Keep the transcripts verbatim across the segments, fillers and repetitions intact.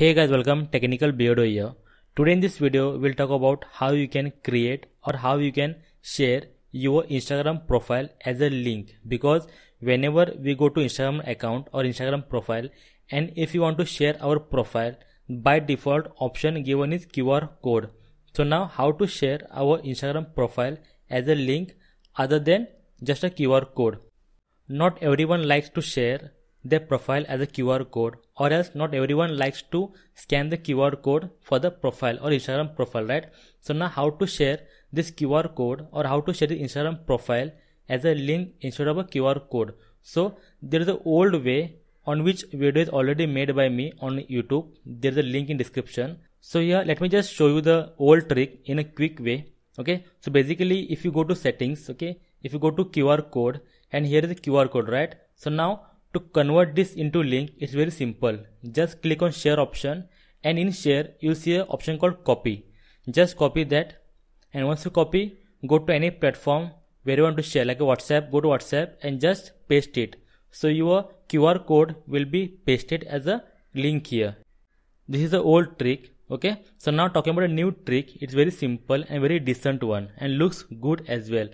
Hey guys, welcome Technical Beardo here. Today in this video we'll talk about how you can create or how you can share your Instagram profile as a link, because whenever we go to Instagram account or Instagram profile, and if you want to share our profile, by default option given is Q R code. So now how to share our Instagram profile as a link other than just a Q R code. Not everyone likes to share their profile as a Q R code, or else not everyone likes to scan the Q R code for the profile or Instagram profile, right? So now how to share this Q R code or how to share the Instagram profile as a link instead of a Q R code. So there is an old way on which video is already made by me on YouTube. There is a link in description. So here let me just show you the old trick in a quick way. Okay, so basically if you go to settings, okay, if you go to Q R code, and here is the Q R code, right? So now to convert this into link, it's very simple. Just click on share option, and in share you'll see an option called copy. Just copy that, and once you copy, go to any platform where you want to share, like a WhatsApp. Go to WhatsApp and just paste it. So your Q R code will be pasted as a link here. This is the old trick. Okay, so now talking about a new trick. It's very simple and very decent one, and looks good as well.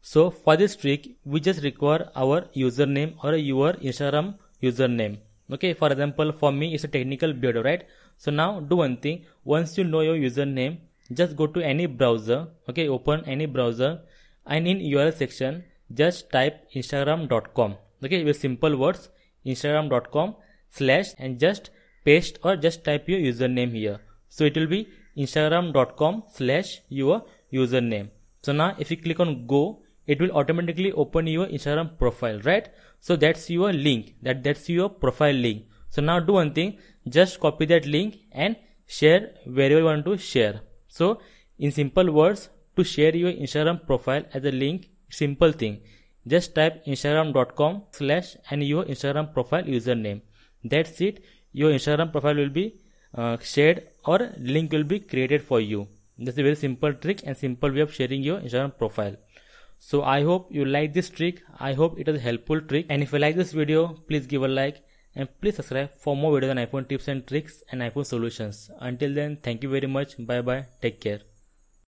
So for this trick, we just require our username or your Instagram username. Okay, for example, for me it's a Technical Beardo, right? So now do one thing. Once you know your username, just go to any browser. Okay, open any browser, and in U R L section, just type instagram dot com. Okay, with simple words, instagram dot com slash, and just paste or just type your username here. So it will be instagram dot com slash your username. So now if you click on go, it will automatically open your Instagram profile, right? So that's your link, that that's your profile link. So now do one thing, just copy that link and share wherever you want to share. So in simple words, to share your Instagram profile as a link, simple thing, just type instagram dot com slash and your Instagram profile username. That's it. Your Instagram profile will be uh, shared, or link will be created for you. That's a very simple trick and simple way of sharing your Instagram profile. So I hope you like this trick. I hope it is a helpful trick. And if you like this video, please give a like, and please subscribe for more videos on iPhone tips and tricks and iPhone solutions. Until then, thank you very much. Bye bye. Take care.